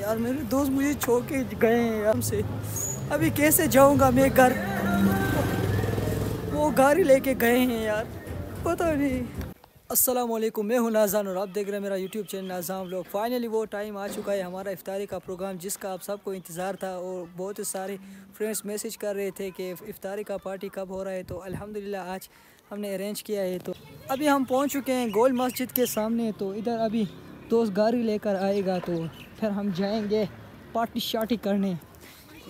यार मेरे दोस्त मुझे छोड़ के गए हैं यार हमसे। अभी कैसे जाऊंगा मैं घर, वो गाड़ी लेके गए हैं यार पता नहीं। अस्सलाम वालेकुम, मैं हूँ नाजान और आप देख रहे हैं मेरा यूट्यूब चैनल नाजान व्लॉग। फाइनली वो टाइम आ चुका है हमारा इफ्तारी का प्रोग्राम, जिसका आप सबको इंतज़ार था और बहुत ही सारे फ्रेंड्स मैसेज कर रहे थे कि इफ्तारी का पार्टी कब हो रहा है। तो अल्हम्दुलिल्लाह आज हमने अरेंज किया है। तो अभी हम पहुँच चुके हैं गोल मस्जिद के सामने। तो इधर अभी दोस्त गाड़ी लेकर आएगा तो फिर हम जाएँगे पार्टी शार्टी करने।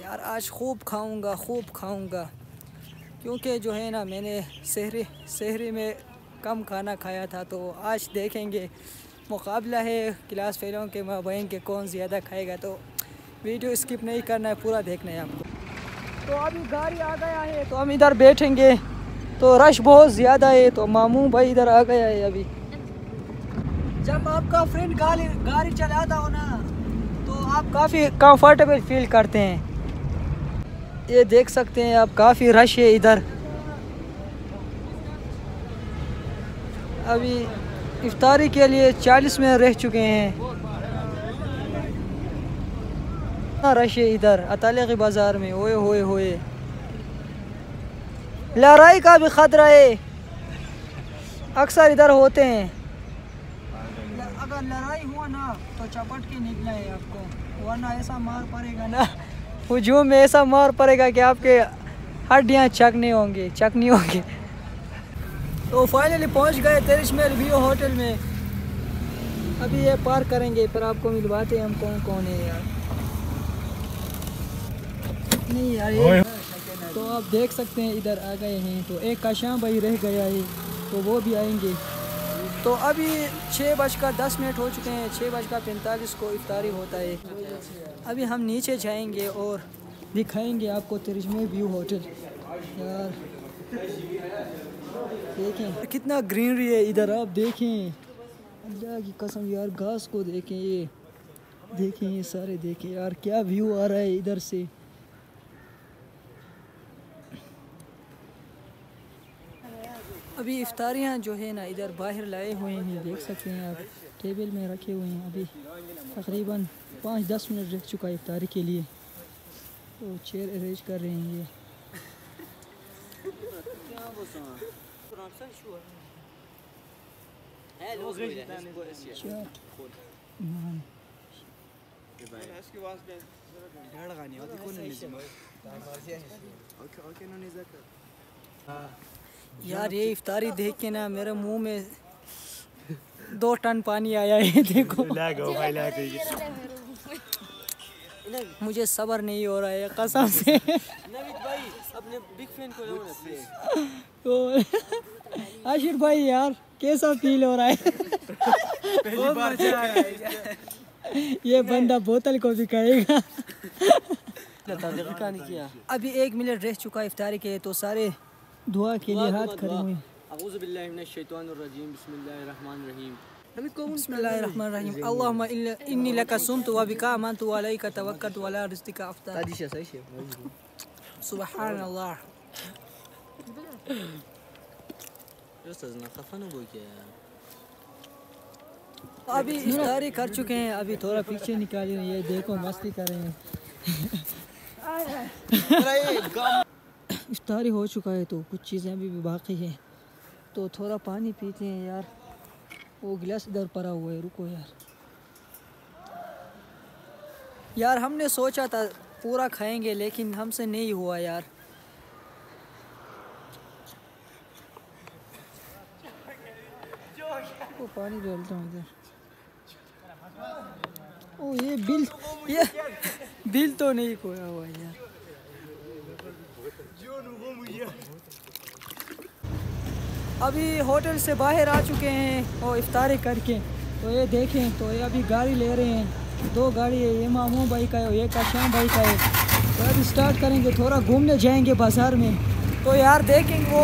यार आज खूब खाऊँगा क्योंकि जो है ना मैंने शहरी में कम खाना खाया था। तो आज देखेंगे मुकाबला है क्लास फेलों के माबैन के कौन ज़्यादा खाएगा। तो वीडियो स्किप नहीं करना है, पूरा देखना है आपको। तो अभी गाड़ी आ गया है तो हम इधर बैठेंगे। तो रश बहुत ज़्यादा है। तो मामू भाई इधर आ गया है। अभी जब आपका फ्रेंड गाड़ी चलाता हो ना तो आप काफ़ी कंफर्टेबल फील करते हैं। ये देख सकते हैं आप, काफ़ी रश है इधर। अभी इफ्तारी के लिए 40 मिनट रह चुके हैं। रश है इधर अताले के बाज़ार में। ओए होए होए, लड़ाई का भी खतरा है, अक्सर इधर होते हैं। अगर लड़ाई हुआ ना तो चपट के निकला है आपको, वरना ऐसा मार पड़ेगा ना हुजूम में, ऐसा मार पड़ेगा कि आपके हड्डियाँ चकनी होंगी। तो फाइनली पहुंच गए तेरिश्मेर व्यू होटल में। अभी ये पार करेंगे पर आपको मिलवाते हैं हम कौन कौन है यार। नहीं यार ये तो आप देख सकते हैं इधर आ गए हैं। तो एक काशाम भाई रह गया है तो वो भी आएंगे। तो अभी 6:10 हो चुके हैं। 6:45 को इफ्तारी होता है। अभी हम नीचे जाएंगे और दिखाएंगे आपको तेरिश्मेर व्यू होटल। यार देखें कितना ग्रीनरी है इधर, आप देखें अल्लाह की कसम यार, घास को देखें, ये देखें, ये सारे देखें यार, क्या व्यू आ रहा है इधर से। अभी इफ्तारियाँ जो है ना इधर बाहर लाए हुए हैं, देख सकते हैं आप टेबल में रखे हुए हैं। अभी तकरीबन 5-10 मिनट रह चुका है इफ्तारी के लिए। तो चेयर अरेंज कर रहे हैं ये। यार ये इफ्तारी देख के ना मेरे मुंह में 2 टन पानी आया है। देखो मुझे सब्र नहीं हो रहा है कसम से। अपने बिग फैन को तो आशिर भाई यार कैसा फील हो रहा है? पहली बार ये बंदा बोतल को भी कहेगा। अभी 1 मिनट रह चुका है इफ्तारी के। तो सारे दुआ के लिए हाथ खड़े हुए। बिस्मिल्लाहिर्रहमानिर्रहीम अल्लाहुम्मा इन्नी लका सुमतु व बिका आमनतु व अलैका तवक्कलतु व अला रिज़्क़िका अफ़तरतु। सुबहान अल्लाह। अभी इफ्तारी कर चुके हैं। अभी थोड़ा पीछे निकाली नहीं है, देखो मस्ती कर रहे हैं। इफ्तारी हो चुका है तो कुछ चीज़ें अभी भी बाकी हैं। तो थोड़ा पानी पीते हैं यार, वो गिलास इधर पड़ा हुआ है, रुको यार। यार हमने सोचा था पूरा खाएंगे लेकिन हमसे नहीं हुआ यार। वो पानी डालता हूँ इधर। ओ ये बिल तो नहीं खोया हुआ यार। अभी होटल से बाहर आ चुके हैं और इफ्तारी करके। तो ये देखें, तो ये अभी गाड़ी ले रहे हैं, 2 गाड़ी है, ये मामू भाई का है और ये काशाम भाई का है। तो अभी स्टार्ट करेंगे, थोड़ा घूमने जाएंगे बाज़ार में। तो यार देखेंगे वो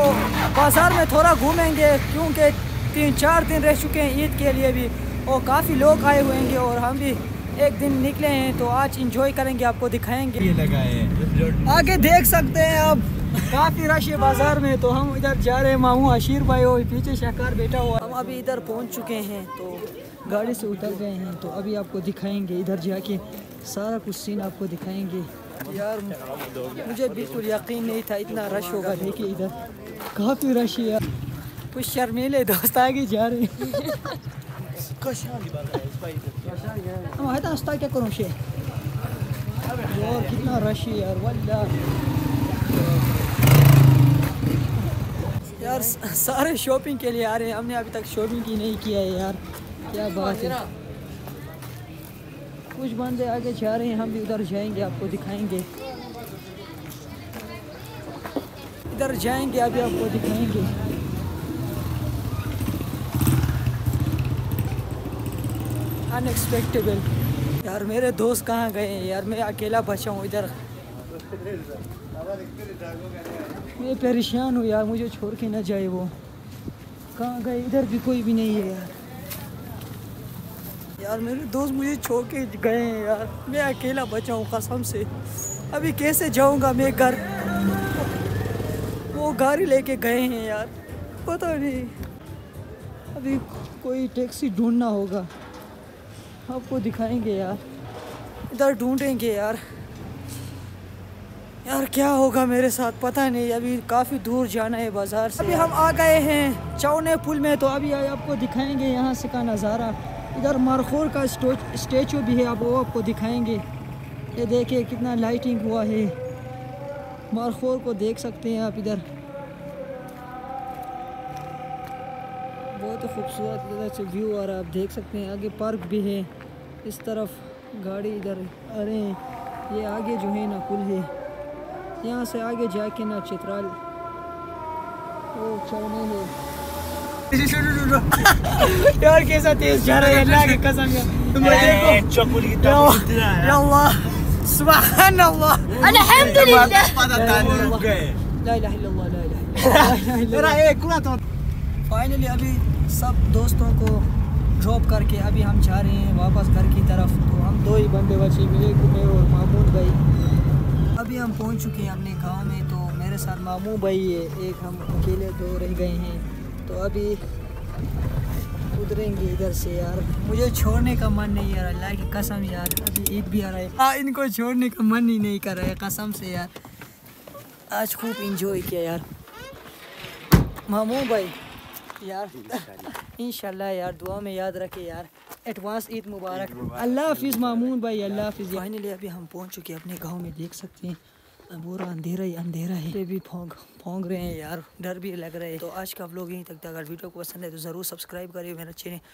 बाज़ार में थोड़ा घूमेंगे क्योंकि 3-4 दिन रह चुके हैं ईद के लिए भी और काफ़ी लोग आए हुए हैं और हम भी 1 दिन निकले हैं। तो आज इंजॉय करेंगे, आपको दिखाएँगे। ये लगा है आगे, देख सकते हैं आप काफ़ी रश है बाज़ार में। तो हम इधर जा रहे हैं, मामू आशीर भाई और पीछे शाहकार बैठा हुआ। हम अभी इधर पहुँच चुके हैं, तो गाड़ी से उतर गए हैं। तो अभी आपको दिखाएंगे इधर जाके सारा कुछ सीन आपको दिखाएंगे। यार मुझे बिल्कुल यकीन नहीं था इतना रश होगा, देखिए इधर काफ़ी रश है यार। कुछ शर्मीले दोस्त आगे जा रहे हैं दोस्त क्या करूँ शे, और कितना रश है यार वल्लाह। यार सारे शॉपिंग के लिए आ रहे हैं, हमने अभी तक शॉपिंग की नहीं किया है यार, क्या बात है। कुछ बंदे आगे जा रहे हैं, हम भी उधर जाएंगे, आपको दिखाएंगे। इधर जाएंगे अभी आपको दिखाएंगे। अनएक्सपेक्टेबल यार, मेरे दोस्त कहाँ गए हैं यार, मैं अकेला बचा हूँ इधर। मैं परेशान हूँ यार, मुझे छोड़ के ना जाए वो, कहाँ गए। इधर भी कोई भी नहीं है यार, यार मेरे दोस्त मुझे छोड़ के गए हैं यार, मैं अकेला बचा हूँ कसम से। अभी कैसे जाऊँगा मैं घर, वो गाड़ी लेके गए हैं यार, पता नहीं। अभी कोई टैक्सी ढूंढना होगा, आपको दिखाएंगे यार, इधर ढूंढेंगे यार। यार क्या होगा मेरे साथ पता नहीं, अभी काफ़ी दूर जाना है बाज़ार से। अभी हम आ गए हैं चौने पुल में, तो अभी आपको दिखाएंगे यहाँ से का नज़ारा। इधर मार्खोर का स्टैचू भी है, अब वो आपको दिखाएंगे। ये देखिए कितना लाइटिंग हुआ है, मार्खोर को देख सकते हैं आप इधर, बहुत खूबसूरत व्यू आ रहा है, आप देख सकते हैं। आगे पार्क भी है, इस तरफ गाड़ी इधर आ रहे हैं, ये आगे जो है ना पुल है, यहाँ से आगे जाके ना चित्राल वो चौने है। यार कैसा तेज जा रहा है अल्लाह की कसम यार, तुम देखो चौपुल की तरफ। या अल्लाह सुभान अल्लाह अल्हम्दुलिल्लाह ला इलाहा इल्लल्लाह ला इलाहा इल्लल्लाह। फाइनली अभी सब दोस्तों को ड्रॉप करके अभी हम जा रहे हैं वापस घर की तरफ, तो हम दो ही बंदे बचे, मेरे को और मामून भाई। अभी हम पहुंच चुके हैं अपने गांव में, तो मेरे साथ मामू भाई है एक, हम अकेले दो रह गए हैं। तो अभी उतरेंगे इधर से यार, मुझे छोड़ने का मन नहीं यार अल्लाह की कसम यार। अभी ईद भी आ रहा है, हाँ इनको छोड़ने का मन ही नहीं कर रहा है कसम से यार। आज खूब इंजॉय किया यार मामू भाई यार, इंशाल्लाह यार दुआ में याद रखे यार, एडवांस ईद मुबारक, अल्लाह हाफिज़ मामून भाई, अल्लाह हाफिज़। फाइनली अभी हम पहुंच चुके हैं अपने गांव में, देख सकते हैं पूरा अंधेरा ही अंधेरा है, ये भी फोंग रहे हैं यार, डर भी लग रहा है। तो आज का व्लॉग यहीं तक था, अगर वीडियो को पसंद है तो ज़रूर सब्सक्राइब करिए मेरा चैनल,